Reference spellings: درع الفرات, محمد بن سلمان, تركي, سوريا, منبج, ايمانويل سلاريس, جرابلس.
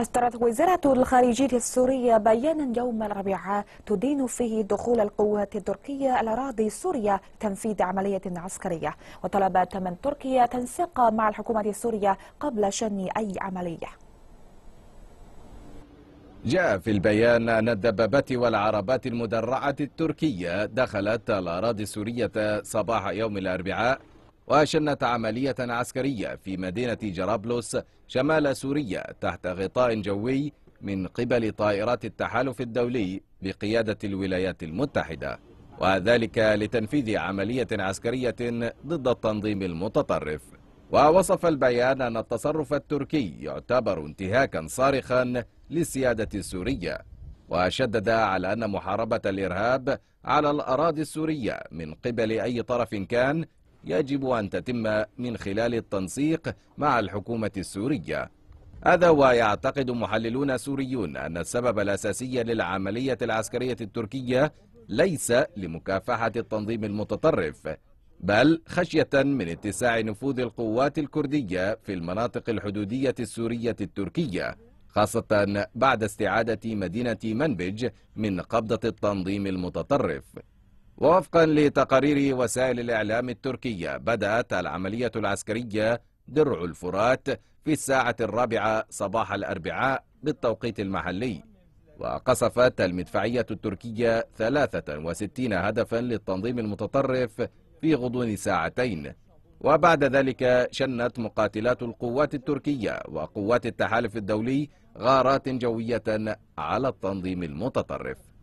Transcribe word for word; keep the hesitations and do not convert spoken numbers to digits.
أصدرت وزارة الخارجية السورية بيانا يوم الأربعاء تدين فيه دخول القوات التركية الأراضي سوريا تنفيذ عملية عسكرية، وطلبت من تركيا تنسيق مع الحكومة السورية قبل شن أي عملية. جاء في البيان أن الدبابات والعربات المدرعة التركية دخلت الأراضي السورية صباح يوم الأربعاء وشنت عملية عسكرية في مدينة جرابلس شمال سوريا تحت غطاء جوي من قبل طائرات التحالف الدولي بقيادة الولايات المتحدة، وذلك لتنفيذ عملية عسكرية ضد التنظيم المتطرف. ووصف البيان أن التصرف التركي يعتبر انتهاكا صارخا للسيادة السورية، وشدد على أن محاربة الإرهاب على الأراضي السورية من قبل أي طرف كان يجب أن تتم من خلال التنسيق مع الحكومة السورية. هذا ويعتقد محللون سوريون أن السبب الأساسي للعملية العسكرية التركية ليس لمكافحة التنظيم المتطرف، بل خشية من اتساع نفوذ القوات الكردية في المناطق الحدودية السورية التركية، خاصة بعد استعادة مدينة منبج من قبضة التنظيم المتطرف. ووفقا لتقارير وسائل الإعلام التركية، بدأت العملية العسكرية درع الفرات في الساعة الرابعة صباح الأربعاء بالتوقيت المحلي، وقصفت المدفعية التركية ثلاثة وستين هدفا للتنظيم المتطرف في غضون ساعتين. وبعد ذلك شنت مقاتلات القوات التركية وقوات التحالف الدولي غارات جوية على التنظيم المتطرف.